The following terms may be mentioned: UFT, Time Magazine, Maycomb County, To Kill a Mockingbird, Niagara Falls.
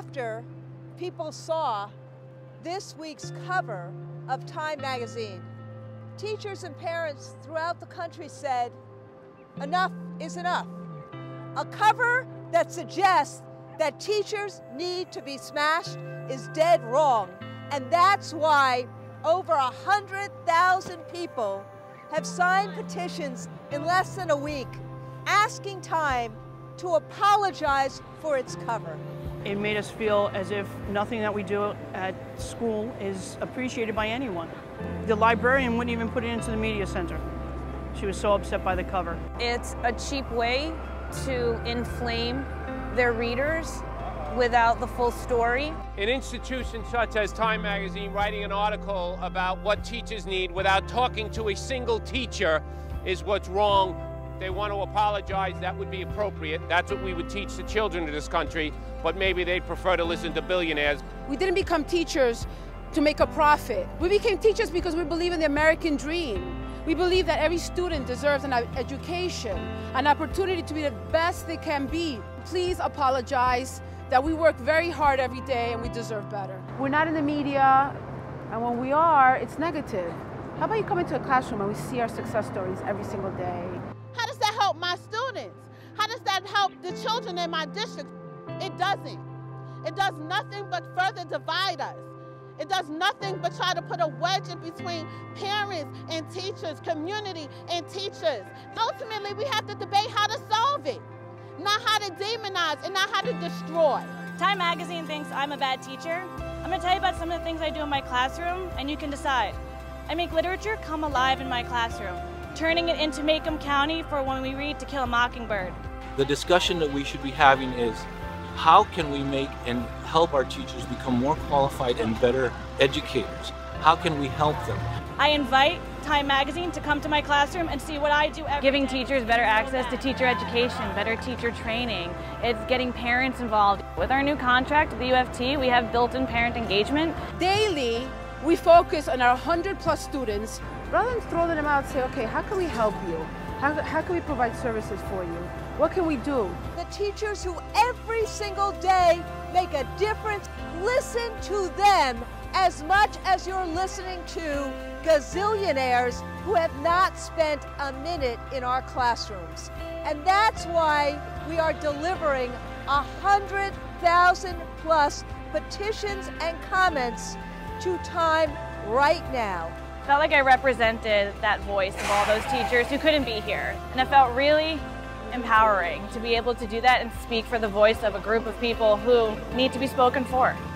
after people saw this week's cover of Time Magazine. Teachers and parents throughout the country said, enough is enough. A cover that suggests that teachers need to be smashed is dead wrong. And that's why over 100,000 people have signed petitions in less than a week asking Time to apologize for its cover. It made us feel as if nothing that we do at school is appreciated by anyone. The librarian wouldn't even put it into the media center. She was so upset by the cover. It's a cheap way to inflame their readers without the full story. An institution such as Time Magazine writing an article about what teachers need without talking to a single teacher is what's wrong. They want to apologize, that would be appropriate. That's what we would teach the children of this country, but maybe they'd prefer to listen to billionaires. We didn't become teachers to make a profit. We became teachers because we believe in the American dream. We believe that every student deserves an education, an opportunity to be the best they can be. Please apologize that we work very hard every day and we deserve better. We're not in the media, and when we are, it's negative. How about you come into a classroom and we see our success stories every single day? How does that help my students? How does that help the children in my district? It doesn't. It does nothing but further divide us. It does nothing but try to put a wedge in between parents and teachers, community and teachers. Ultimately, we have to debate how to solve it, not how to demonize and not how to destroy. Time Magazine thinks I'm a bad teacher. I'm gonna tell you about some of the things I do in my classroom, and you can decide. I make literature come alive in my classroom, turning it into Maycomb County for when we read To Kill a Mockingbird. The discussion that we should be having is, how can we make and help our teachers become more qualified and better educators? How can we help them? I invite Time Magazine to come to my classroom and see what I do every day. Giving teachers better access to teacher education, better teacher training. It's getting parents involved. With our new contract, the UFT, we have built-in parent engagement. Daily, we focus on our 100-plus students. Rather than throwing them out and say, okay, how can we help you? How can we provide services for you? What can we do? The teachers who every single day make a difference, listen to them as much as you're listening to gazillionaires who have not spent a minute in our classrooms. And that's why we are delivering 100,000 plus petitions and comments to Time right now. I felt like I represented that voice of all those teachers who couldn't be here. And I felt really empowering to be able to do that and speak for the voice of a group of people who need to be spoken for.